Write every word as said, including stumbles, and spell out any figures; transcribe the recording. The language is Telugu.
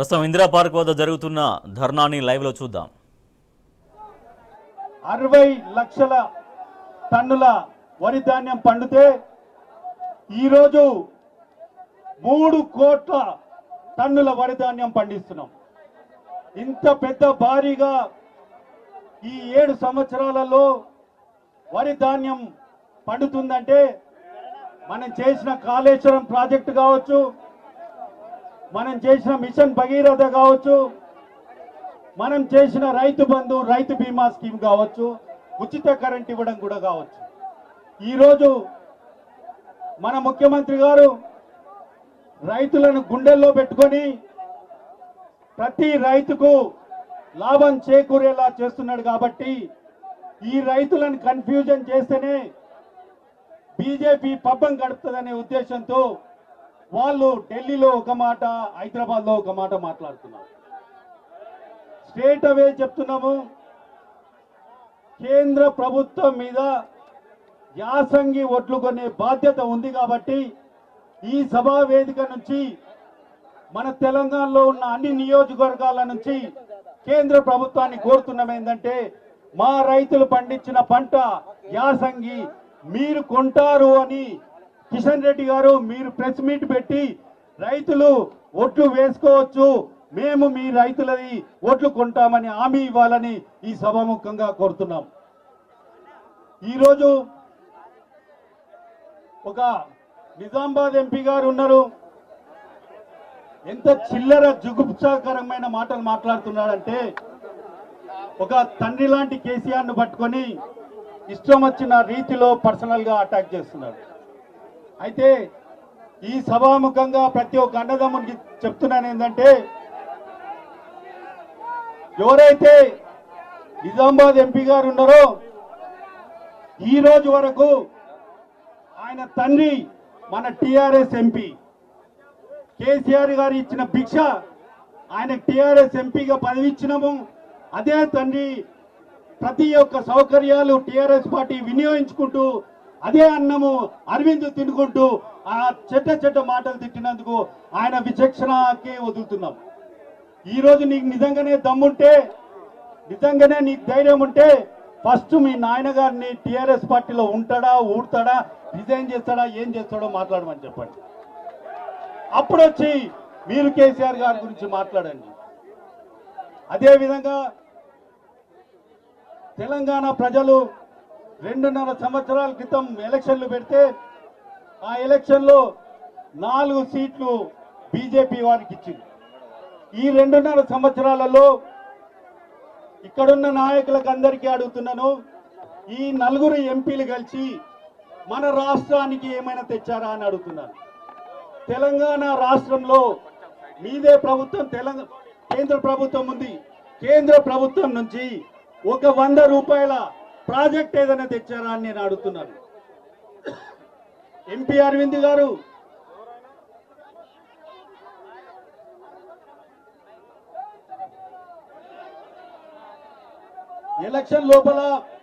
ప్రస్తుతం ఇందిరా పార్క్ వద్ద జరుగుతున్న ధర్నాని లైవ్ లో చూద్దాం। అరవై లక్షల టన్నుల వరి ధాన్యం పండితే ఈ రోజు మూడు కోట్ల టన్నుల వరి ధాన్యం పండిస్తున్నాం। ఇంత పెద్ద భారీగా ఈ ఏడు సంవత్సరాలలో వరి ధాన్యం పండుతుందంటే మనం చేసిన కాళేశ్వరం ప్రాజెక్ట్ కావచ్చు, మనం చేసిన మిషన్ భగీరథ కావచ్చు, మనం చేసిన రైతు బంధు రైతు బీమా స్కీమ్ కావచ్చు, ఉచిత కరెంట్ ఇవ్వడం కూడా కావచ్చు। ఈరోజు మన ముఖ్యమంత్రి గారు రైతులను గుండెల్లో పెట్టుకొని ప్రతి రైతుకు లాభం చేకూరేలా చేస్తున్నాడు కాబట్టి ఈ రైతులను కన్ఫ్యూజన్ చేస్తేనే బీజేపీ పబ్బం గడుపుతుందనే ఉద్దేశంతో వాళ్ళు ఢిల్లీలో ఒక మాట, హైదరాబాద్లో ఒక మాట మాట్లాడుతున్నారు। స్ట్రేట్ అవే చెప్తున్నాము, కేంద్ర ప్రభుత్వం మీద యాసంగి ఒట్లు కొనే బాధ్యత ఉంది కాబట్టి ఈ సభా వేదిక నుంచి మన తెలంగాణలో ఉన్న అన్ని నియోజకవర్గాల నుంచి కేంద్ర ప్రభుత్వాన్ని కోరుతున్నాం ఏంటంటే మా రైతులు పండించిన పంట యాసంగి మీరు కొంటారు అని కిషన్ రెడ్డి గారు మీరు ప్రెస్ మీట్ పెట్టి రైతులు ఓట్లు వేసుకోవచ్చు, మేము మీ రైతులది ఓట్లు కొంటామని హామీ ఇవ్వాలని ఈ సభాముఖంగా కోరుతున్నాం। ఈరోజు ఒక నిజామాబాద్ ఎంపీ గారు ఉన్నారు, ఎంత చిల్లర జుగుప్సాకరమైన మాటలు మాట్లాడుతున్నాడంటే ఒక తండ్రి లాంటి కేసీఆర్ను పట్టుకొని ఇష్టం వచ్చిన రీతిలో పర్సనల్గా అటాక్ చేస్తున్నారు। అయితే ఈ సభాముఖంగా ప్రతి ఒక్క అన్నదమ్మునికి చెప్తున్నాను ఏంటంటే ఎవరైతే నిజామాబాద్ ఎంపీ గారు ఉన్నారో ఈ రోజు వరకు ఆయన తండ్రి మన టీఆర్ఎస్ ఎంపీ కేసీఆర్ గారు ఇచ్చిన భిక్ష, ఆయన టీఆర్ఎస్ ఎంపీగా పదవి ఇచ్చినాము, అదే తండ్రి ప్రతి ఒక్క సౌకర్యాలు టీఆర్ఎస్ పార్టీ వినియోగించుకుంటూ అదే అన్నము అరవింద్ తినుకుంటూ ఆ చెడ్డ చెడ్డ మాటలు తిట్టినందుకు ఆయన విచక్షణకే వదులుతున్నాం। ఈరోజు నీకు నిజంగానే దమ్ముంటే, నిజంగానే నీకు ధైర్యం ఉంటే ఫస్ట్ మీ నాయనగారిని టీఆర్ఎస్ పార్టీలో ఉంటాడా, ఊడతాడా, రిజైన్ చేస్తాడా, ఏం చేస్తాడో మాట్లాడమని చెప్పండి, అప్పుడు వచ్చి మీరు కేసీఆర్ గారి గురించి మాట్లాడండి। అదేవిధంగా తెలంగాణ ప్రజలు రెండున్నర సంవత్సరాల క్రితం ఎలక్షన్లు పెడితే ఆ ఎలక్షన్లో నాలుగు సీట్లు బీజేపీ వారికి ఇచ్చింది। ఈ రెండున్నర సంవత్సరాలలో ఇక్కడున్న నాయకులకు అందరికీ అడుగుతున్నాను, ఈ నలుగురు ఎంపీలు కలిసి మన రాష్ట్రానికి ఏమైనా తెచ్చారా అని అడుగుతున్నాను। తెలంగాణ రాష్ట్రంలో మీదే ప్రభుత్వం, తెలంగాణ కేంద్ర ప్రభుత్వం ఉంది, కేంద్ర ప్రభుత్వం నుంచి ఒక వంద రూపాయల ప్రాజెక్ట్ ఏదైనా తెచ్చారా అని నేను అడుగుతున్నాను। ఎంపీ అరవింద్ గారు ఎలక్షన్ లోపల